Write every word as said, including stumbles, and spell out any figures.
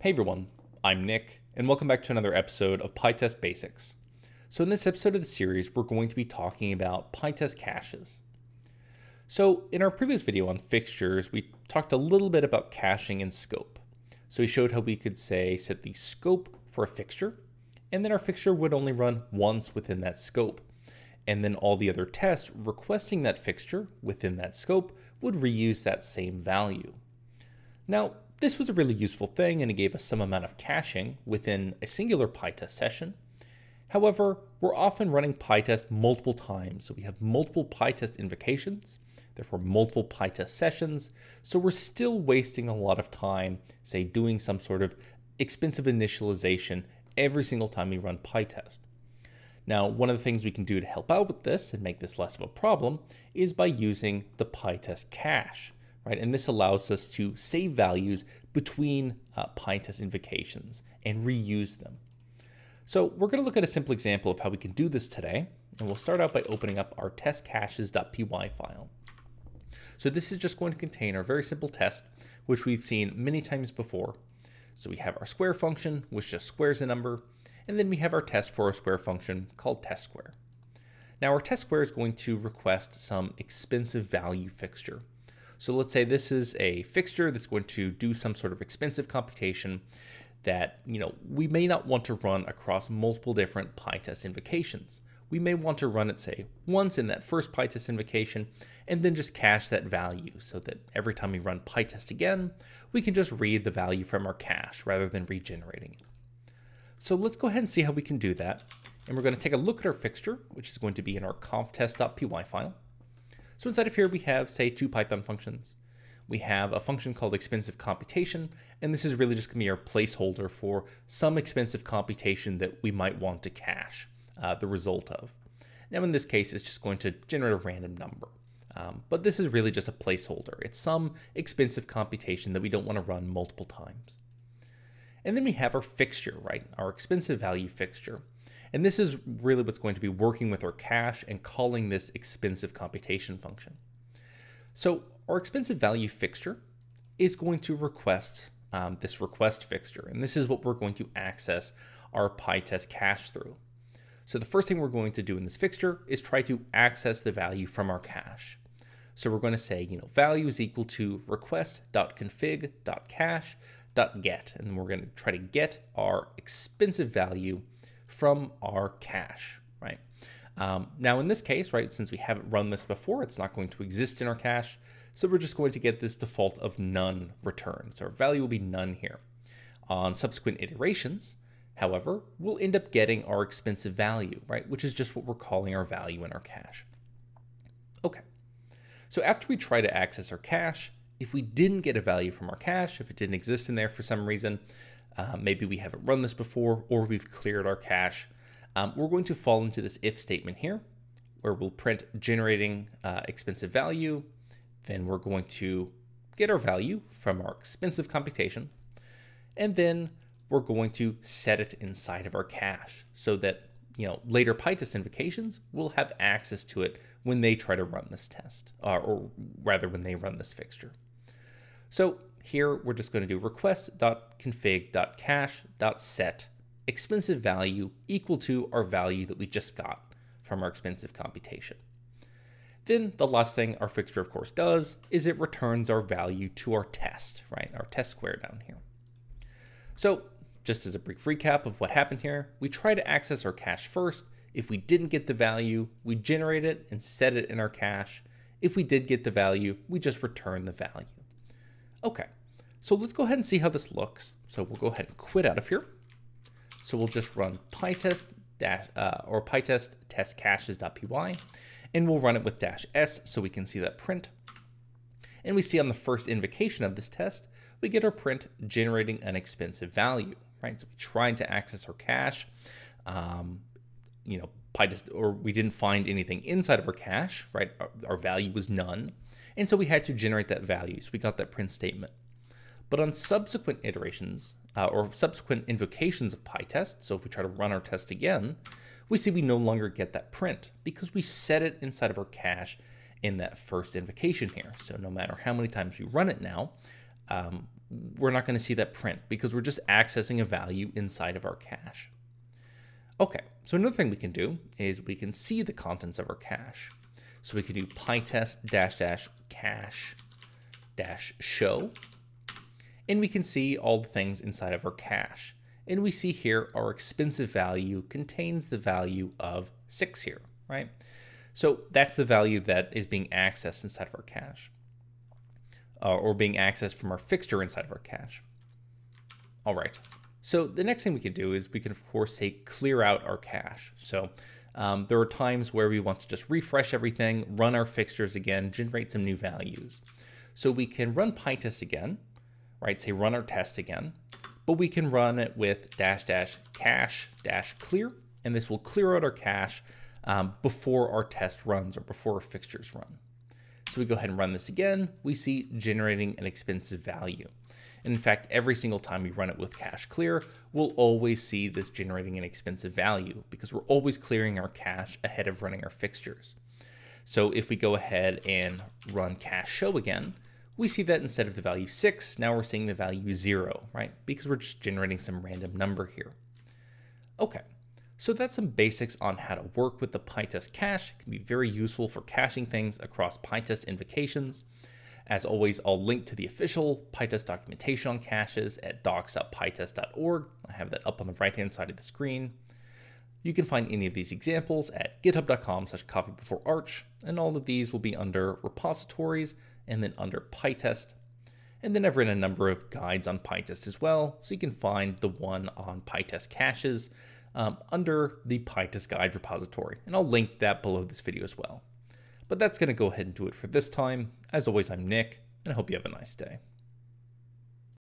Hey everyone, I'm Nick, and welcome back to another episode of PyTest Basics. So in this episode of the series, we're going to be talking about PyTest caches. So in our previous video on fixtures, we talked a little bit about caching and scope. So we showed how we could say set the scope for a fixture, and then our fixture would only run once within that scope. And then all the other tests requesting that fixture within that scope would reuse that same value. Now, this was a really useful thing, and it gave us some amount of caching within a singular PyTest session. However, we're often running PyTest multiple times, so we have multiple PyTest invocations, therefore multiple PyTest sessions, so we're still wasting a lot of time, say, doing some sort of expensive initialization every single time we run PyTest. Now, one of the things we can do to help out with this and make this less of a problem is by using the PyTest cache. Right? And this allows us to save values between uh, PyTest invocations and reuse them. So we're going to look at a simple example of how we can do this today. And we'll start out by opening up our test caches dot P Y file. So this is just going to contain our very simple test, which we've seen many times before. So we have our square function, which just squares a number. And then we have our test for a square function called test square. Now our test square is going to request some expensive value fixture. So let's say this is a fixture that's going to do some sort of expensive computation that, you know, we may not want to run across multiple different PyTest invocations. We may want to run it, say, once in that first PyTest invocation, and then just cache that value so that every time we run PyTest again, we can just read the value from our cache rather than regenerating it. So let's go ahead and see how we can do that. And we're going to take a look at our fixture, which is going to be in our conf test dot P Y file. So inside of here, we have, say, two Python functions. We have a function called expensive computation, and this is really just going to be our placeholder for some expensive computation that we might want to cache uh, the result of. Now, in this case, it's just going to generate a random number, um, but this is really just a placeholder. It's some expensive computation that we don't want to run multiple times. And then we have our fixture, right? Our expensive value fixture. And this is really what's going to be working with our cache and calling this expensive computation function. So our expensive value fixture is going to request um, this request fixture. And this is what we're going to access our PyTest cache through. So the first thing we're going to do in this fixture is try to access the value from our cache. So we're going to say, you know, value is equal to request dot config dot cache dot get. And we're going to try to get our expensive value from our cache, right? Um, now in this case, right, since we haven't run this before, it's not going to exist in our cache. So we're just going to get this default of none returned. So our value will be none here. On subsequent iterations, however, we'll end up getting our expensive value, right? Which is just what we're calling our value in our cache. Okay. So after we try to access our cache, if we didn't get a value from our cache, if it didn't exist in there for some reason, Uh, maybe we haven't run this before, or we've cleared our cache. Um, we're going to fall into this if statement here, where we'll print generating uh, expensive value. Then we're going to get our value from our expensive computation. And then we're going to set it inside of our cache so that, you know, later PyTest invocations will have access to it when they try to run this test, or, or rather when they run this fixture. So here, we're just going to do request dot config dot cache dot set expensive value equal to our value that we just got from our expensive computation. Then the last thing our fixture, of course, does is it returns our value to our test, right? Our test square down here. So just as a brief recap of what happened here, we try to access our cache first. If we didn't get the value, we generate it and set it in our cache. If we did get the value, we just return the value. Okay, so let's go ahead and see how this looks. So we'll go ahead and quit out of here. So we'll just run PyTest dash uh, or PyTest test caches dot P Y, and we'll run it with dash s so we can see that print. And we see on the first invocation of this test, we get our print generating an expensive value, right? So we're trying to access our cache. Um, you know, PyTest, or we didn't find anything inside of our cache, right? Our, our value was none. And so we had to generate that value. So we got that print statement. But on subsequent iterations uh, or subsequent invocations of PyTest, so if we try to run our test again, we see we no longer get that print because we set it inside of our cache in that first invocation here. So no matter how many times we run it now, um, we're not going to see that print because we're just accessing a value inside of our cache. Okay, so another thing we can do is we can see the contents of our cache. So we can do PyTest dash dash cache dash show, and we can see all the things inside of our cache. And we see here our expensive value contains the value of six here, right? So that's the value that is being accessed inside of our cache, uh, or being accessed from our fixture inside of our cache. All right. So the next thing we can do is we can, of course, say clear out our cache. So um, there are times where we want to just refresh everything, run our fixtures again, generate some new values. So we can run PyTest again, right? Say run our test again. But we can run it with dash dash cache dash clear, and this will clear out our cache um, before our test runs or before our fixtures run. So we go ahead and run this again. We see generating an expensive value. And in fact, every single time we run it with cache clear, we'll always see this generating an expensive value because we're always clearing our cache ahead of running our fixtures. So if we go ahead and run cache show again, we see that instead of the value six, now we're seeing the value zero, right? Because we're just generating some random number here. Okay, so that's some basics on how to work with the PyTest cache. It can be very useful for caching things across PyTest invocations. As always, I'll link to the official PyTest documentation on caches at docs dot pytest dot org. I have that up on the right-hand side of the screen. You can find any of these examples at github dot com slash coffee before arch, and all of these will be under repositories and then under PyTest. And then I've written a number of guides on PyTest as well, so you can find the one on PyTest caches um, under the PyTest guide repository, and I'll link that below this video as well. But that's going to go ahead and do it for this time. As always, I'm Nick, and I hope you have a nice day.